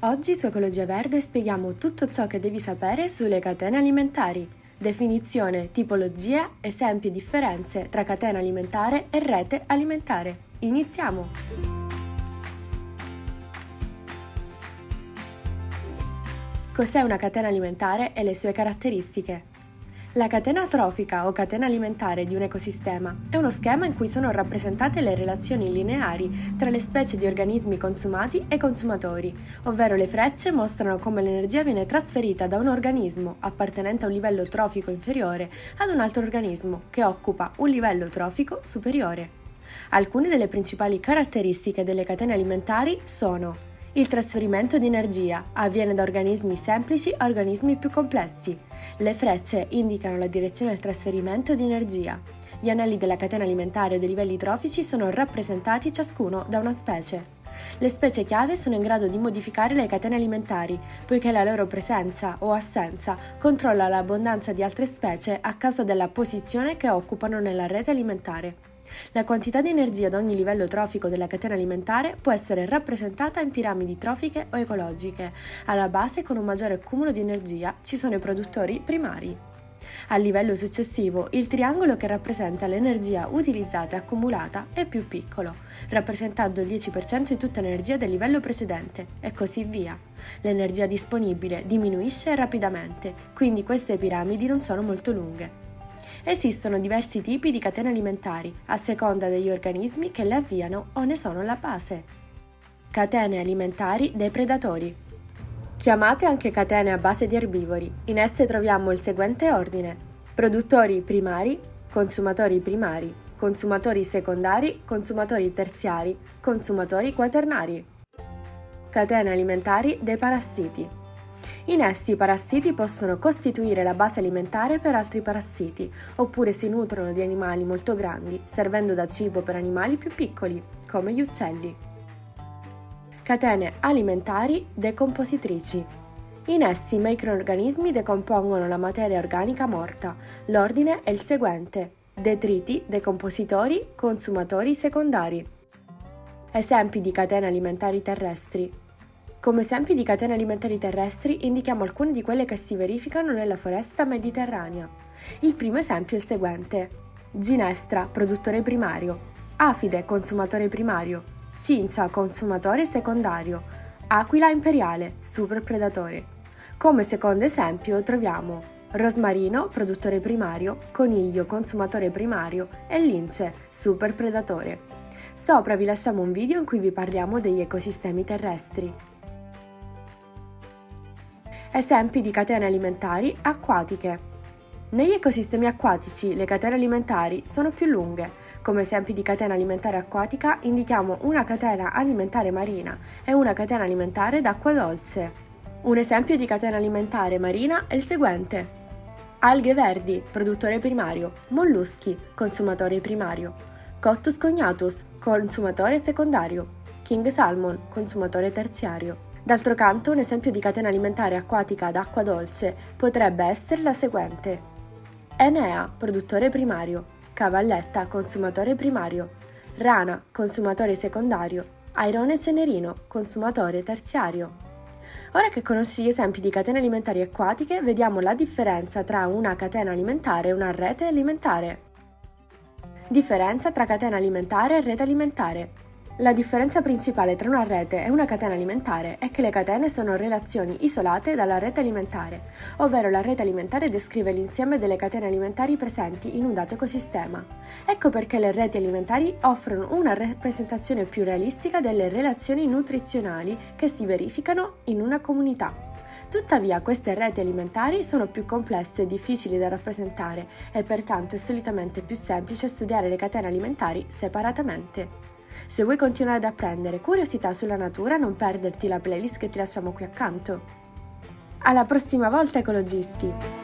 Oggi su Ecologia Verde spieghiamo tutto ciò che devi sapere sulle catene alimentari, definizione, tipologia, esempi e differenze tra catena alimentare e rete alimentare. Iniziamo! Cos'è una catena alimentare e le sue caratteristiche? La catena trofica o catena alimentare di un ecosistema è uno schema in cui sono rappresentate le relazioni lineari tra le specie di organismi consumati e consumatori, ovvero le frecce mostrano come l'energia viene trasferita da un organismo appartenente a un livello trofico inferiore ad un altro organismo che occupa un livello trofico superiore. Alcune delle principali caratteristiche delle catene alimentari sono: il trasferimento di energia avviene da organismi semplici a organismi più complessi. Le frecce indicano la direzione del trasferimento di energia. Gli anelli della catena alimentare o dei livelli trofici sono rappresentati ciascuno da una specie. Le specie chiave sono in grado di modificare le catene alimentari, poiché la loro presenza o assenza controlla l'abbondanza di altre specie a causa della posizione che occupano nella rete alimentare. La quantità di energia ad ogni livello trofico della catena alimentare può essere rappresentata in piramidi trofiche o ecologiche. Alla base, con un maggiore accumulo di energia, ci sono i produttori primari. Al livello successivo, il triangolo che rappresenta l'energia utilizzata e accumulata è più piccolo, rappresentando il 10% di tutta l'energia del livello precedente, e così via. L'energia disponibile diminuisce rapidamente, quindi queste piramidi non sono molto lunghe. Esistono diversi tipi di catene alimentari, a seconda degli organismi che le avviano o ne sono la base. Catene alimentari dei predatori. Chiamate anche catene a base di erbivori. In esse troviamo il seguente ordine: produttori primari, consumatori secondari, consumatori terziari, consumatori quaternari. Catene alimentari dei parassiti. In essi i parassiti possono costituire la base alimentare per altri parassiti, oppure si nutrono di animali molto grandi, servendo da cibo per animali più piccoli, come gli uccelli. Catene alimentari decompositrici. In essi i microrganismi decompongono la materia organica morta. L'ordine è il seguente: detriti, decompositori, consumatori secondari. Esempi di catene alimentari terrestri. Come esempi di catene alimentari terrestri indichiamo alcune di quelle che si verificano nella foresta mediterranea. Il primo esempio è il seguente: ginestra, produttore primario; afide, consumatore primario; cincia, consumatore secondario; aquila imperiale, superpredatore. Come secondo esempio troviamo rosmarino, produttore primario; coniglio, consumatore primario; e lince, superpredatore. Sopra vi lasciamo un video in cui vi parliamo degli ecosistemi terrestri. Esempi di catene alimentari acquatiche. Negli ecosistemi acquatici le catene alimentari sono più lunghe. Come esempi di catena alimentare acquatica indichiamo una catena alimentare marina e una catena alimentare d'acqua dolce. Un esempio di catena alimentare marina è il seguente: alghe verdi, produttore primario; molluschi, consumatore primario; cottus cognatus, consumatore secondario; king salmon, consumatore terziario. D'altro canto, un esempio di catena alimentare acquatica ad acqua dolce potrebbe essere la seguente: enea, produttore primario; cavalletta, consumatore primario; rana, consumatore secondario; airone cenerino, consumatore terziario. Ora che conosci gli esempi di catene alimentari acquatiche, vediamo la differenza tra una catena alimentare e una rete alimentare. Differenza tra catena alimentare e rete alimentare. La differenza principale tra una rete e una catena alimentare è che le catene sono relazioni isolate dalla rete alimentare, ovvero la rete alimentare descrive l'insieme delle catene alimentari presenti in un dato ecosistema. Ecco perché le reti alimentari offrono una rappresentazione più realistica delle relazioni nutrizionali che si verificano in una comunità. Tuttavia, queste reti alimentari sono più complesse e difficili da rappresentare e pertanto è solitamente più semplice studiare le catene alimentari separatamente. Se vuoi continuare ad apprendere curiosità sulla natura, non perderti la playlist che ti lasciamo qui accanto. Alla prossima volta, ecologisti!